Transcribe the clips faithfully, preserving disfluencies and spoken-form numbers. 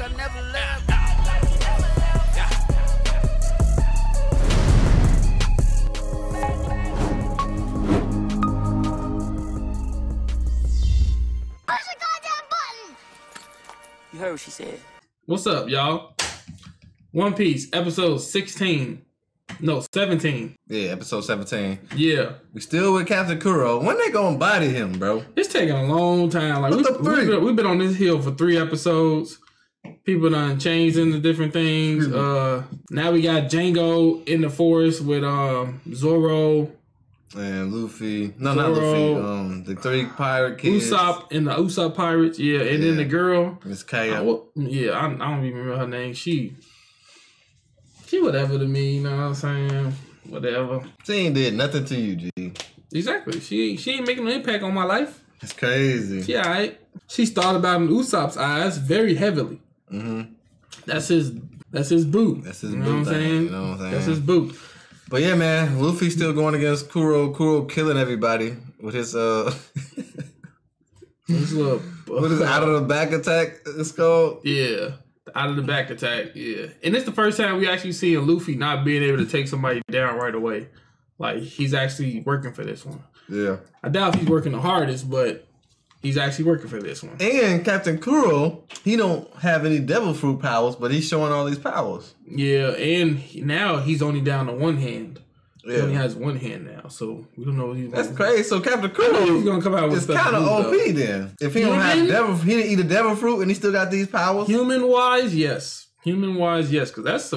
like I never left. Push the goddamn button. You heard what she said. What's up, y'all? One Piece episode sixteen. No, seventeen. Yeah, episode seventeen. Yeah. We still with Captain Kuro. When they gonna body him, bro? It's taking a long time. Like, we've we, we been, we been on this hill for three episodes. People done changed into different things. Mm-hmm. Uh, now we got Jango in the forest with um, Zoro. And Luffy. No, Zoro, not Luffy. Um, the three pirate kids. Usopp and the Usopp pirates. Yeah, and yeah. then the girl. Miss Kaya. Yeah, I, I don't even remember her name. She... She whatever to me, you know what I'm saying? Whatever. She ain't did nothing to you, G. Exactly. She she ain't making no impact on my life. It's crazy. She alright. She's thought about in Usopp's eyes very heavily. Mm-hmm. That's his that's his boot. That's his you know boot. What I'm saying? You know what I'm saying? That's his boot. But yeah, man, Luffy's still going against Kuro. Kuro killing everybody with his uh his little what is it, out of the back attack it's called? Yeah. Out of the back attack, yeah. And it's the first time we actually see Luffy not being able to take somebody down right away. Like, he's actually working for this one. Yeah. I doubt if he's working the hardest, but he's actually working for this one. And Captain Kuro, he don't have any devil fruit powers, but he's showing all these powers. Yeah, and now he's only down to one hand. Yeah. He only has one hand now, so we don't know what he's. That's crazy. So Captain Kuro is gonna come out with. It's kind of O P though. Then. If he Human? don't have devil, he didn't eat a devil fruit, and he still got these powers. Human wise, yes. Human wise, yes. Because that's the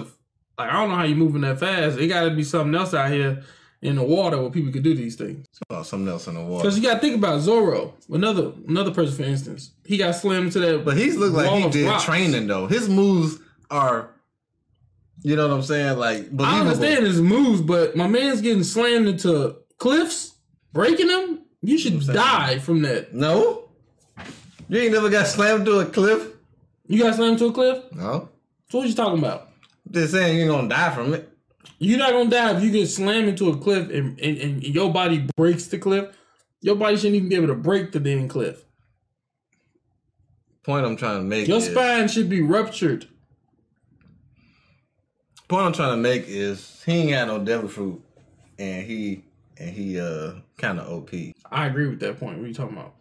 like I don't know how you moving that fast. It got to be something else out here in the water where people could do these things. Oh, something else in the water. Because you got to think about Zoro, another another person for instance. He got slammed to that. But he's looked like he did rocks. training though. His moves are. You know what I'm saying? Like, believable. I understand his moves, but my man's getting slammed into cliffs, breaking them. You should you know die from that. No, you ain't never got slammed to a cliff. You got slammed to a cliff? No. So what you talking about? I'm just saying you ain't gonna die from it. You're not gonna die if you get slammed into a cliff and, and and your body breaks the cliff. Your body shouldn't even be able to break the damn cliff. Point I'm trying to make. Your is, spine should be ruptured. Point I'm trying to make is he ain't got no devil fruit, and he and he uh kind of O P. I agree with that point. What are you talking about?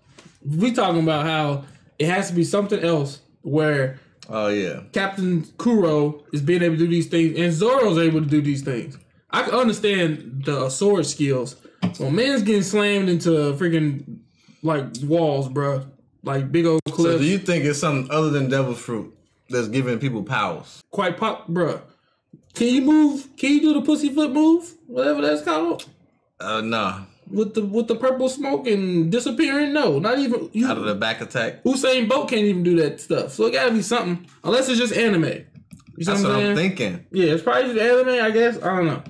We talking about how it has to be something else where. Oh yeah. Captain Kuro is being able to do these things, and Zoro's able to do these things. I can understand the sword skills. So man's getting slammed into freaking like walls, bro, like big old cliffs. So do you think it's something other than devil fruit that's giving people powers? Quite pop, bro. Can you move? Can you do the pussy flip move? Whatever that's called. Uh, nah. With the with the purple smoke and disappearing? No, not even. You, Out of the back attack. Usain Bolt can't even do that stuff. So it gotta be something. Unless it's just anime. You see that's what I'm, what I'm thinking. Yeah, it's probably just anime, I guess. I don't know.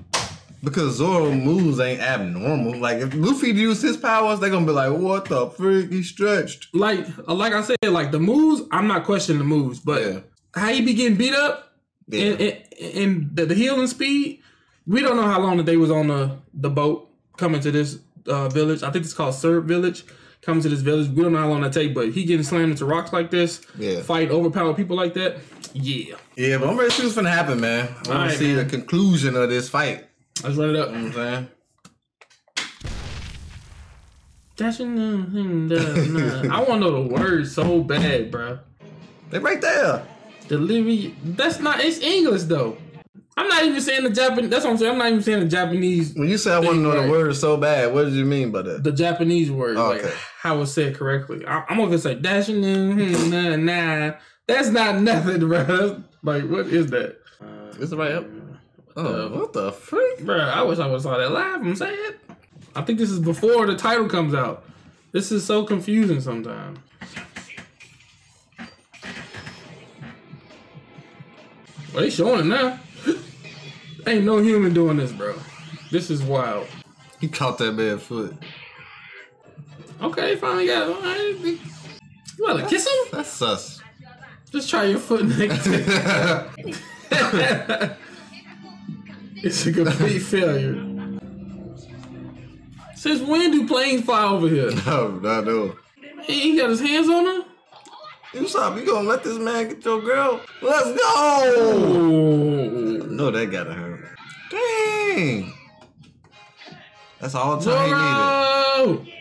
Because Zoro moves ain't abnormal. Like if Luffy used his powers, they're gonna be like, what the freak? He stretched. Like, like I said, like the moves. I'm not questioning the moves, but yeah. How you be getting beat up? Yeah. And, and, and the, the healing speed, we don't know how long that they was on the, the boat coming to this uh, village. I think it's called Serb Village. Coming to this village, we don't know how long that take, but he getting slammed into rocks like this, yeah. Fight overpowered people like that, yeah. Yeah, but I'm ready to see what's gonna happen, man. I want to see man. the conclusion of this fight. Let's run it up. You know what I'm saying? I want to know the words so bad, bro. They right there. Delivery. That's not. It's English though. I'm not even saying the Japanese. That's what I'm saying. I'm not even saying the Japanese. When you say I want to know right. the word so bad, what did you mean by that? The Japanese word, oh, like okay. how it's said correctly. I, I'm gonna say dashing. Nah, nah, that's not nothing, bro. That's, like what is that? Uh, is it right up? Oh, the, what the freak, bro? I wish I would have saw that live. I'm saying. I think this is before the title comes out. This is so confusing sometimes. Well, they showing it now. Ain't no human doing this, bro. This is wild. He caught that bad foot. Okay, finally got it. Right. You wanna that's, kiss him? That's sus. Just try your foot next time. It's a complete failure. Since when do planes fly over here? No, not no. He ain't got his hands on her? Usopp, you gonna let this man get your girl? Let's go! No, that gotta hurt. Dang! That's all time he needed.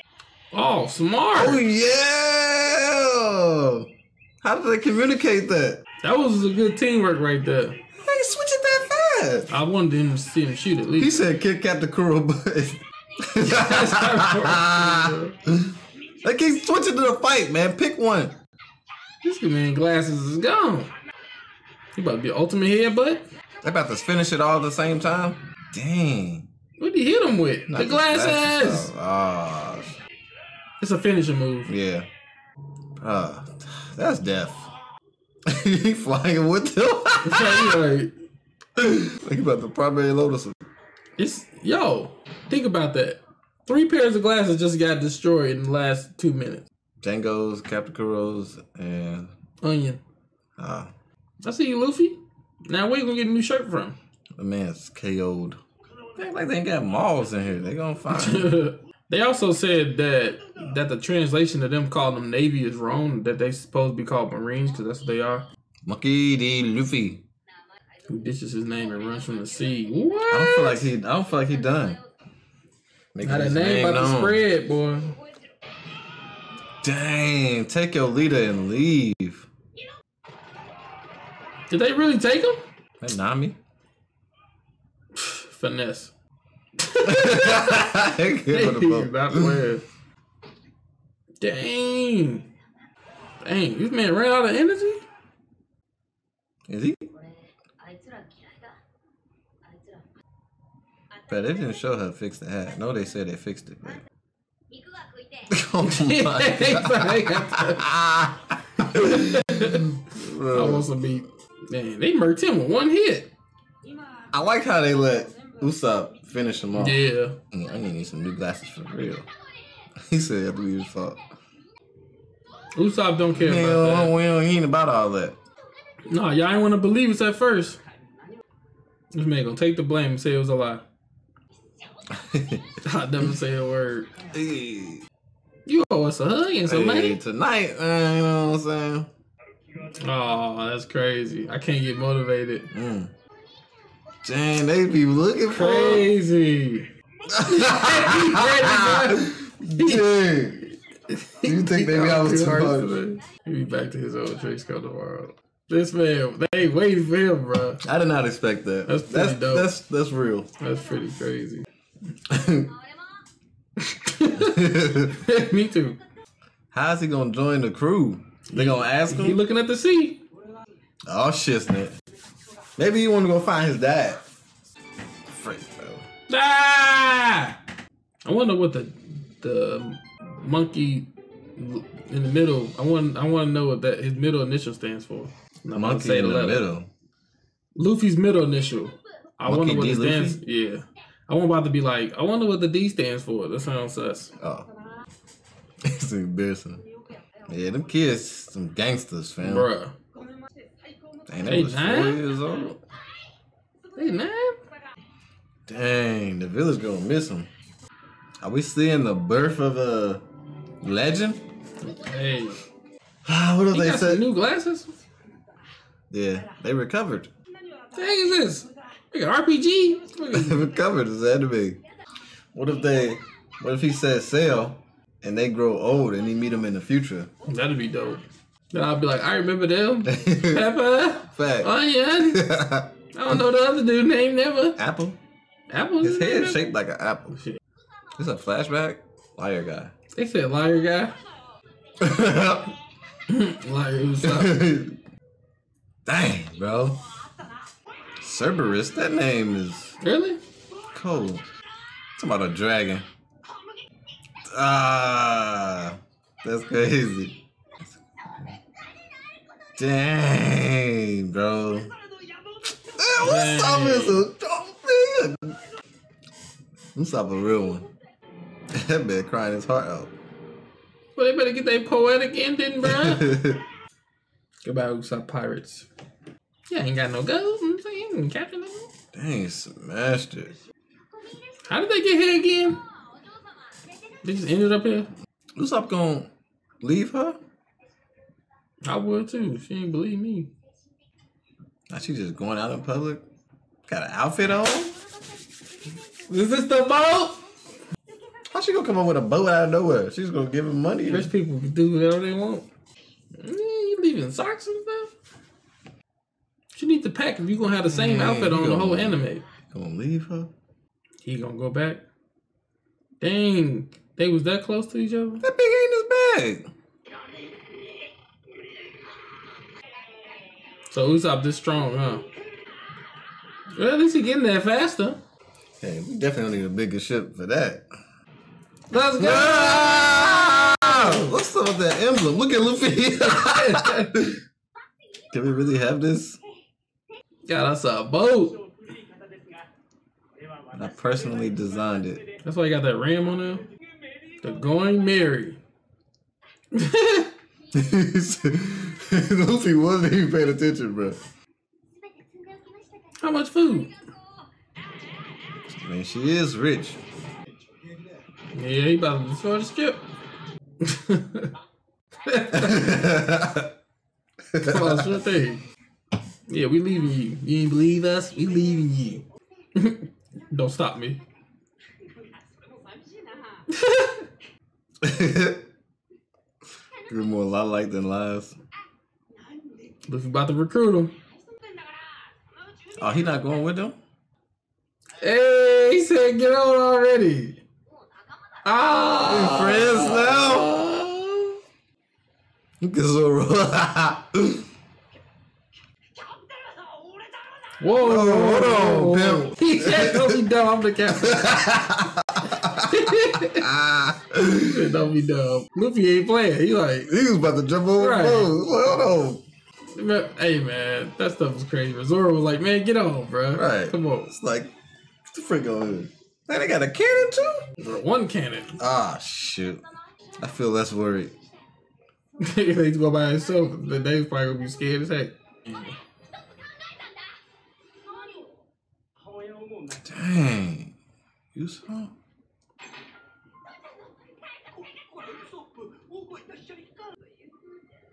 Oh, smart! Oh, yeah! How did they communicate that? That was a good teamwork right there. They switch it that fast. I wanted him to see him shoot at least. He said, kick Captain Kuro butt. They keep switching to the fight, man. Pick one. This good man glasses is gone. He about to be an ultimate headbutt. They about to finish it all at the same time. Dang. What did he hit him with? Not the glasses. glasses. Oh. It's a finishing move. Yeah. Uh, that's death. He flying with him. Like, think about the primary lotus. It's yo. Think about that. Three pairs of glasses just got destroyed in the last two minutes. Jango's, Captain Kuro's, and Onion. Ah, uh, I see you, Luffy. Now where you gonna get a new shirt from? The man's K O'd. They act like they ain't got malls in here. They gonna find you. They also said that that the translation of them calling them Navy is wrong. That they supposed to be called Marines because that's what they are. Monkey D. Luffy, who ditches his name and runs from the sea. What? I don't feel like he. I don't feel like he done. Making his name about to spread, boy. Dang! Take your leader and leave. Did they really take him? That Nami. Finesse. Hey, dang. Dang, this man ran out of energy? Is he? But they didn't show her fix the hat. No, they said they fixed it. But... oh my God. I want some beat. Man, they murked him with one hit. I like how they let Usopp finish him off. Yeah. I need some new glasses for real. He said after we was fucked. Usopp don't care man, about that. We don't, he ain't about all that. No, y'all ain't want to believe us at first. This man gonna take the blame and say it was a lie. I never say a word. Hey. You owe us a hug and some money. Hey, tonight, man, you know what I'm saying? Oh, that's crazy. I can't get motivated. Mm. Dang, they be looking for crazy. Dude, you think they be out with two? He be back to his old tricks go tomorrow. This man, they waiting for him, bro. I did not expect that. That's pretty that's, dope. That's that's real. That's pretty crazy. Me too. How's he gonna join the crew? They gonna ask him? He looking at the sea. Oh shit, man. Maybe he wanna go find his dad. Frick, bro. Ah! I wonder what the the monkey in the middle. I want I want to know what that his middle initial stands for. I'm monkey say in the letter. Middle. Luffy's middle initial. I monkey wonder what D it stands. Luffy? Yeah. I won't bother to be like, I wonder what the D stands for. That sounds sus. Oh. It's embarrassing. Yeah, them kids, some gangsters, fam. Bruh. Dang, they, they was nine? four years old. They nine? Dang, the village gonna miss them. Are we seeing the birth of a legend? Hey. What if they got said? Some new glasses? Yeah, they recovered. Dang, is this? Like an R P G? They recovered. It's anime. What if they? What if he says sail, and they grow old, and he meet them in the future? That'd be dope. Then I'll be like, I remember them. Pepper, fact. Onion. I don't know the other dude's name. Never. Apple. Apple. His head is shaped like an apple. Shit. It's a flashback. Liar guy. They said liar guy. Liar. who's up? Dang, bro. Cerberus, that name is really cold. It's about a dragon. Ah, that's crazy. Dang, bro. Dang. Usopp is a dog man. Usopp a real one. That man crying his heart out. Well, they better get their poetic ending, bro. Goodbye, Usopp pirates. Yeah, ain't got no gold. You know what I'm saying, Captain. Dang, smashed it. How did they get here again? They just ended up here. Usopp gonna leave her? I would too. She ain't believe me. Now she just going out in public? Got an outfit on? Is this the boat? How she gonna come up with a boat out of nowhere? She's gonna give him money. Rich people can do whatever they want. You leaving socks and stuff? She need to pack if you gonna have the same Man, outfit on the whole anime. Gonna leave her? He gonna go back? Dang, they was that close to each other? That big ain't his bag. So Usopp this strong, huh? Well, at least he getting there faster. Hey, we definitely need a bigger ship for that. Let's go! Ah! What's up with that emblem? Look at Luffy. Can we really have this? God, that's a boat. And I personally designed it. That's why you got that ram on there? The Going Merry. Luffy wasn't even paying attention, bro. How much food? I mean, she is rich. Yeah, he about to destroy the ship. Come on, sure thing. Yeah, we leaving you. You ain't believe us? We leaving you. Don't stop me. You're more lie like than lies. Luffy about to recruit him. Oh, he not going with them? Hey, he said get on already. Ah, oh, friends now. Look at Zoro. Whoa, hold on. He said don't be dumb. I'm the captain. Don't be dumb. Luffy ain't playing. He like he was about to jump over right. Hold on. Hey man, that stuff was crazy. Zoro was like, man, get on, bro. Right. Come on. It's like what the frick on here? Man, they got a cannon too? One cannon. Ah shoot. I feel less worried. He's going by himself. The Dave's probably gonna be scared as heck. Dang. You saw?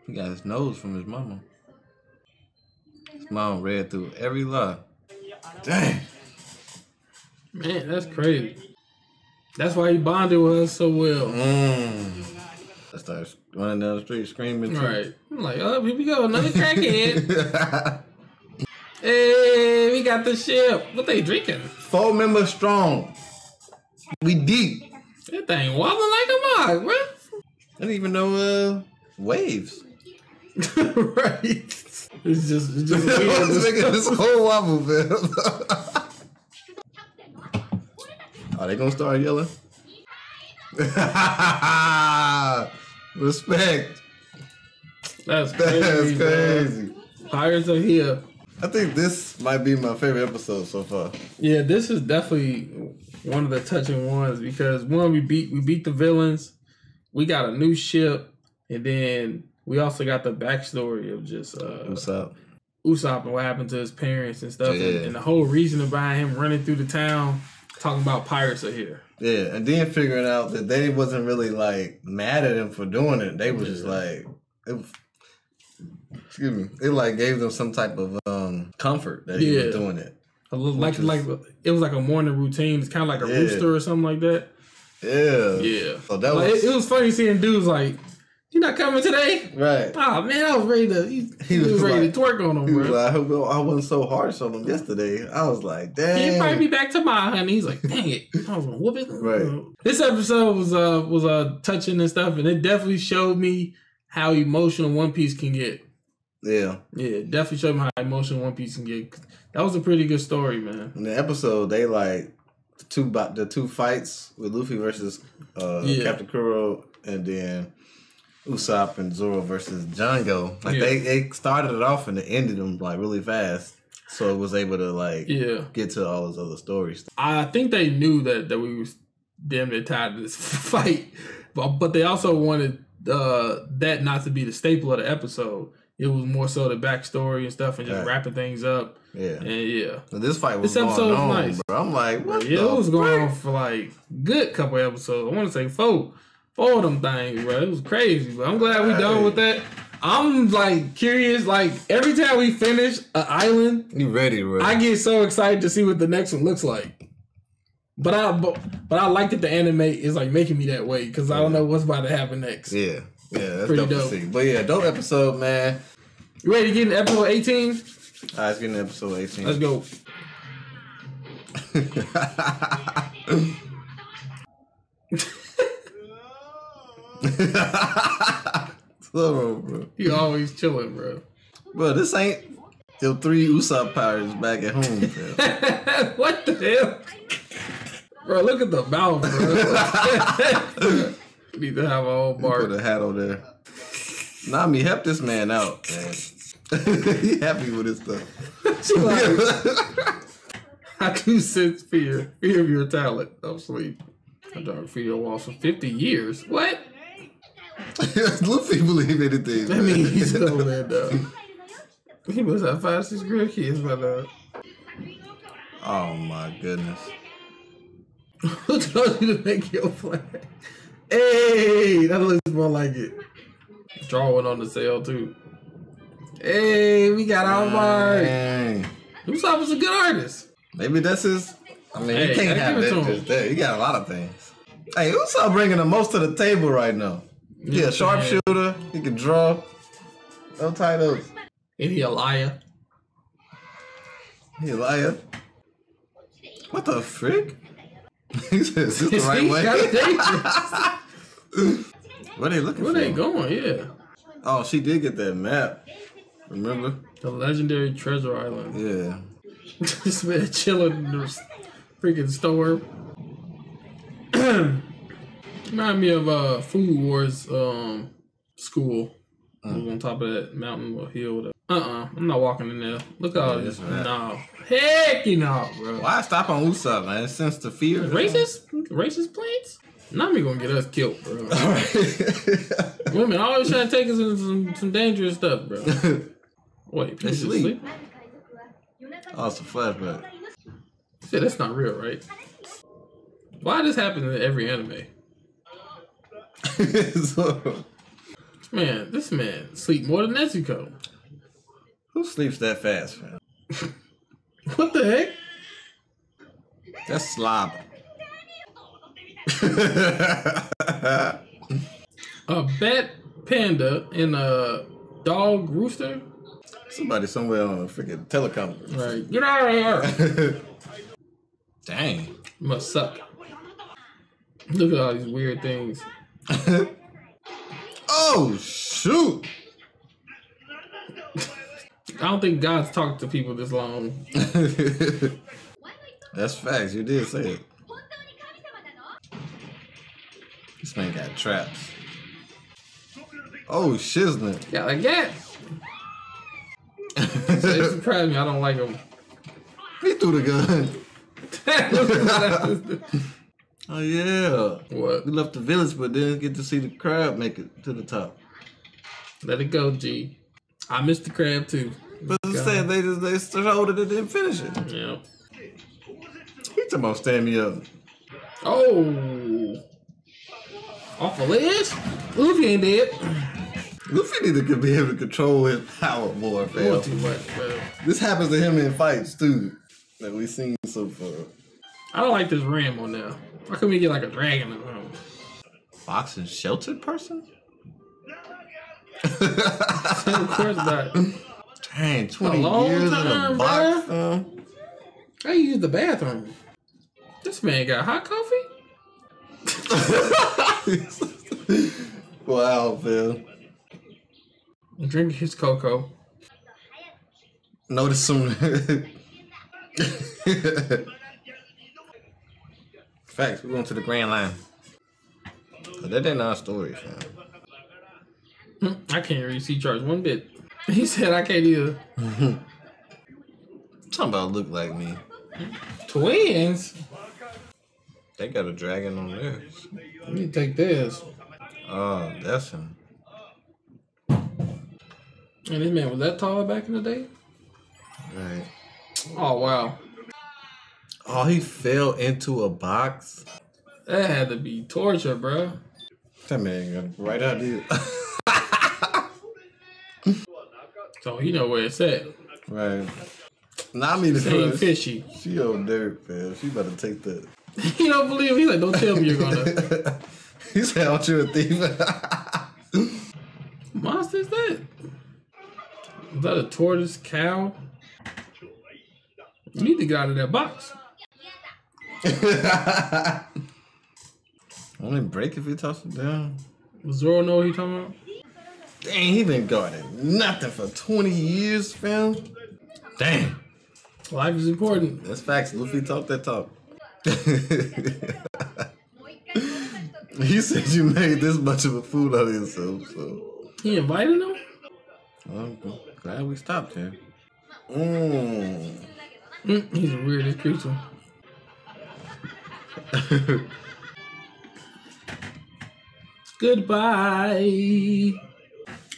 He got his nose from his mama. His mom read through every lie. Dang. Man, that's crazy. That's why he bonded with us so well. Mm. I started running down the street screaming. Right. I'm like, oh, here we go. Another crackhead. Hey, we got the ship. What they drinking? Four members strong. We deep. That thing wobbling like a mug, bro. I didn't even know uh, waves. Right. It's just, it's just weird. It's making this whole wobble, man. Are they gonna start yelling? Respect. That's crazy. That's crazy. Pirates are here. I think this might be my favorite episode so far. Yeah, this is definitely one of the touching ones because one, we beat we beat the villains. We got a new ship, and then we also got the backstory of just uh, Usopp. Usopp and what happened to his parents and stuff, yeah. and, and the whole reason behind him running through the town talking about pirates are here. Yeah, and then figuring out that they wasn't really like mad at him for doing it. They was yeah. just like, it, excuse me, it like gave them some type of um, comfort that he yeah. was doing it. A little, like is, like it was like a morning routine. It's kind of like a yeah. rooster or something like that. Yeah. Yeah. So that like, was... It, it was funny seeing dudes like, you not coming today? Right. Oh, man, I was ready to... He, he, he was, was ready like, to twerk on him, bro. Like, I hope I wasn't so harsh on him yesterday. I was like, dang. He'll probably be back tomorrow, honey. He's like, dang it. I was going to whoop it. Right. This episode was, uh, was uh, touching and stuff, and it definitely showed me how emotional One Piece can get. Yeah. Yeah, it definitely showed me how emotional One Piece can get. That was a pretty good story, man. In the episode, they like... The two the two fights with Luffy versus uh, yeah. Captain Kuro, and then Usopp and Zoro versus Jango. Like yeah. they, they started it off and they ended them like really fast, so it was able to like yeah. get to all those other stories. I think they knew that that we was damn near tired of this fight, but but they also wanted uh, that not to be the staple of the episode. It was more so the backstory and stuff, and just right. wrapping things up. Yeah, and yeah. So this fight was this going on, nice. Bro. I'm like, what yeah, the it was frick? Going on for like good couple episodes. I want to say four, four of them things, bro. It was crazy, but I'm glad we right. done with that. I'm like curious. Like every time we finish an island, you ready, bro? I get so excited to see what the next one looks like. But I but, but I like that the anime is like making me that way because yeah. I don't know what's about to happen next. Yeah, yeah, that's pretty dope, dope to see. But yeah, dope episode, man. You ready to get into episode eighteen? All right, let's get into episode eighteen. Let's go. Slow, bro. You always chilling, bro. Bro, this ain't till three Usopp powers back at home. Bro. What the hell? Bro, look at the mouth, bro. We need to have a whole bar. Put a hat on there. Nami, help this man out, man. He happy with his stuff. She like, I do sense fear. Fear of your talent. Don't sleep. I don't fear your walls for fifty years. What? Luffy believe anything. That means he's still there, though. He must have five, six girl kids by now. Oh, my goodness. Who told you to make your flag? Hey, that looks more like it. Draw one on the sail, too. Hey, we got our mark. Usopp was a good artist. Maybe that's his... I mean, hey, you can't have that just there. You got a lot of things. Hey, Usopp bringing the most to the table right now. He a sharpshooter. He can draw. No titles. And he a liar. He a liar. What the frick? He said, is this the right way? Where they looking Where for? Where they going, yeah. Oh, she did get that map. Remember? The legendary Treasure Island. Yeah. This man chilling in the freaking store. Remind me of uh, Food Wars um, school. Uh-huh. We was on top of that mountain or hill. Uh-uh. I'm not walking in there. Look at all yeah, this. Right. Nah. Heck you know, bro. Why stop on Usopp, man? Since the fear. Racist? Racist plans? Nami gonna get us killed, bro. All right. Women always trying to take us into some, some dangerous stuff, bro. Wait, people sleep. sleep? Oh, it's a flashback. Shit, that's not real, right? Why this happen in every anime? So, man, this man sleep more than Nezuko. Who sleeps that fast, man? What the heck? That's slob. A bat panda and a dog rooster? Somebody somewhere on a freaking teleconference. Right. Get out of here. Dang. Must suck. Look at all these weird things. Oh, shoot. I don't think God's talked to people this long. That's facts. You did say it. This man got traps. Oh, shiznit. Yeah, like that. It surprised me. I don't like him. He threw the gun. Oh yeah. What? We left the village, but didn't get to see the crab make it to the top. Let it go, G. I missed the crab too. But I'm saying they just they started it and didn't finish it. Yeah. He talking about stand me up. Oh. Off a ledge? Luffy ain't dead. Luffy need to be able to control his power more, fam. Too much, bro. This happens to him in fights too, that we've seen so far. I don't like this Rambo now. Why couldn't we get like a dragon or something? Fox and sheltered person? Of course not. Dang, twenty a years time, in a box. Bro. How you use the bathroom? This man got hot coffee? Wow, Phil. Drink his cocoa. Notice some facts. We're going to the Grand Line. Oh, that ain't our story, fam. I can't read sea charts one bit. He said I can't either. Talking about look like me. Twins. They got a dragon on theirs. Let me take this. Oh, that's him. And this man was that tall back in the day? Right. Oh, wow. Oh, he fell into a box? That had to be torture, bro. That man got right out of here. So he know where it's at. Right. Nami the same fishy. She on dirt, man. She about to take that. He don't believe me. He's like, don't tell me you're gonna. He said, aren't you a thief? Monster's that? Is that a tortoise cow? You need to get out of that box. Only break if he toss it down. Zoro know what he talking about? Dang, he been guarding nothing for twenty years, fam. Dang. Life is important. That's facts. Luffy talk that talk. He said you made this much of a fool out of yourself, so. He invited him? I'm glad we stopped here. Mm. Mm, he's the weirdest creature. Goodbye.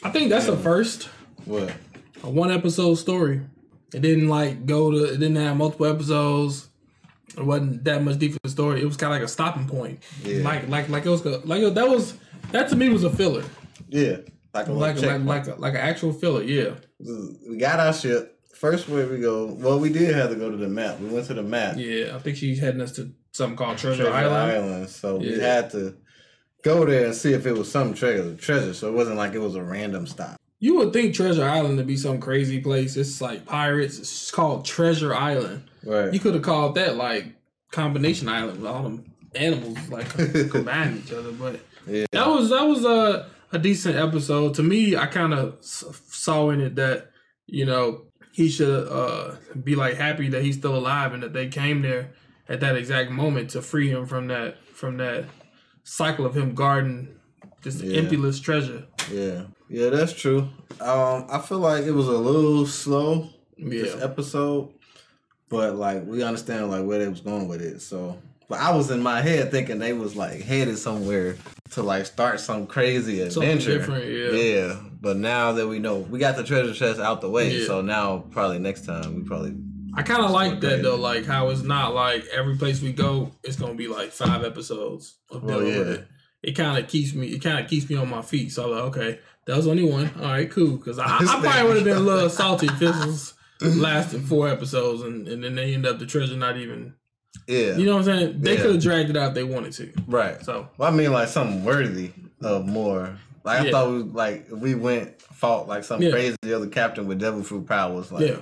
I think that's a first. What? A one episode story. It didn't like go to, it didn't have multiple episodes. It wasn't that much deep for the story. It was kind of like a stopping point. Yeah. Like, like, like it was, like that was, that to me was a filler. Yeah. Like a like, like, like, a, like an actual filler. Yeah. We got our ship. First where we go, well, we did have to go to the map. We went to the map. Yeah, I think she's heading us to something called Treasure, Treasure Island. Island. So yeah. We had to go there and see if it was some treasure. Treasure. So it wasn't like it was a random stop. You would think Treasure Island would be some crazy place. It's like pirates. It's called Treasure Island. Right. You could have called that like Combination Island with all them animals like combining each other. But yeah. that was that was a a decent episode to me. I kind of saw in it that you know he should uh, be like happy that he's still alive and that they came there at that exact moment to free him from that from that cycle of him guarding this yeah. emptiness treasure. Yeah, yeah, that's true. Um, I feel like it was a little slow yeah. this episode, but like we understand like where they was going with it. So, but I was in my head thinking they was like headed somewhere to like start some crazy adventure. Different, yeah. yeah. But now that we know we got the treasure chest out the way, yeah. so now probably next time we probably. I kind of like that though, like how it's not like every place we go, it's gonna be like five episodes of dealing with it. It kind of keeps me. It kind of keeps me on my feet. So I'm like, okay, that was only one. All right, cool. Because I, I probably would have been a little salty if this was lasting four episodes, and, and then they end up the treasure not even. Yeah. You know what I'm saying? They yeah. could have dragged it out if they wanted to. Right. So. Well, I mean, like something worthy of more. Like yeah. I thought, we like if we went fought like some yeah. crazy other captain with devil fruit powers. Like yeah.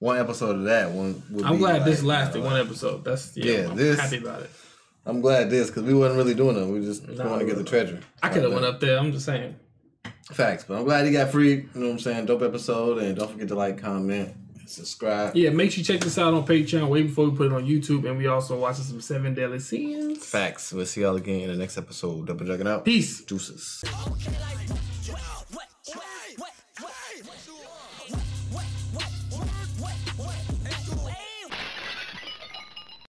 one episode of that one. Would I'm be glad like, this lasted you know, like, one episode. That's yeah. yeah I'm this, happy about it. I'm glad this, because we wasn't really doing it. We just nah, want to get the treasure. I could have went up there. I'm just saying. Facts, but I'm glad he got free. You know what I'm saying? Dope episode, and don't forget to like, comment, and subscribe. Yeah, make sure you check this out on Patreon way before we put it on YouTube, and we also watching some Seven Deadly Sins. Facts. We'll see y'all again in the next episode. Double Jugging out. Peace. Deuces.